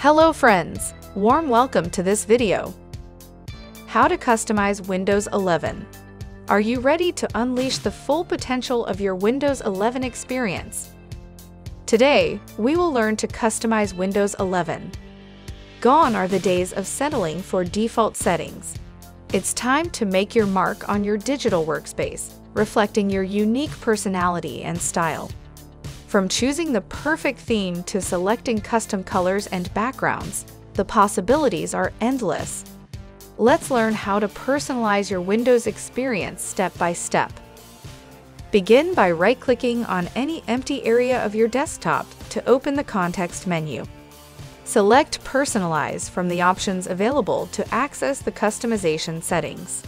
Hello friends, warm welcome to this video. How to customize Windows 11. Are you ready to unleash the full potential of your Windows 11 experience? Today, we will learn to customize Windows 11. Gone are the days of settling for default settings. It's time to make your mark on your digital workspace, reflecting your unique personality and style. From choosing the perfect theme to selecting custom colors and backgrounds, the possibilities are endless. Let's learn how to personalize your Windows experience step by step. Begin by right-clicking on any empty area of your desktop to open the context menu. Select Personalize from the options available to access the customization settings.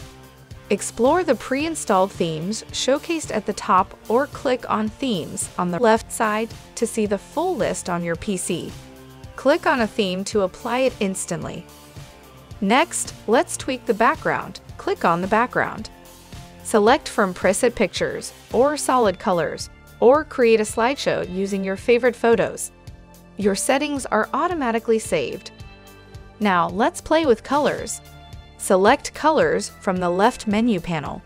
Explore the pre-installed themes showcased at the top or click on Themes on the left side to see the full list on your PC. Click on a theme to apply it instantly. Next, let's tweak the background. Click on the background. Select from preset pictures or solid colors, or create a slideshow using your favorite photos. Your settings are automatically saved. Now, let's play with colors. Select Colors from the left menu panel.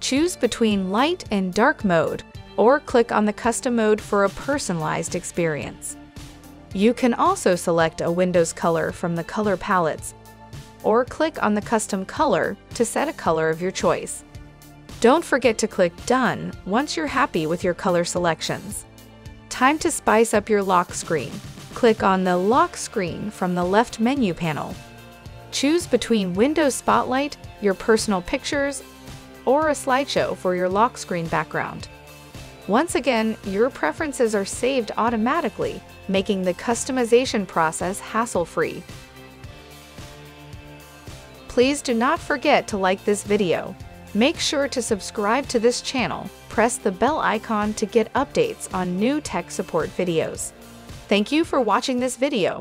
Choose between Light and Dark mode, or click on the Custom mode for a personalized experience. You can also select a Windows color from the color palettes, or click on the Custom Color to set a color of your choice. Don't forget to click Done once you're happy with your color selections. Time to spice up your lock screen. Click on the lock screen from the left menu panel. Choose between Windows Spotlight, your personal pictures, or a slideshow for your lock screen background. Once again, your preferences are saved automatically, making the customization process hassle-free. Please do not forget to like this video. Make sure to subscribe to this channel. Press the bell icon to get updates on new tech support videos. Thank you for watching this video.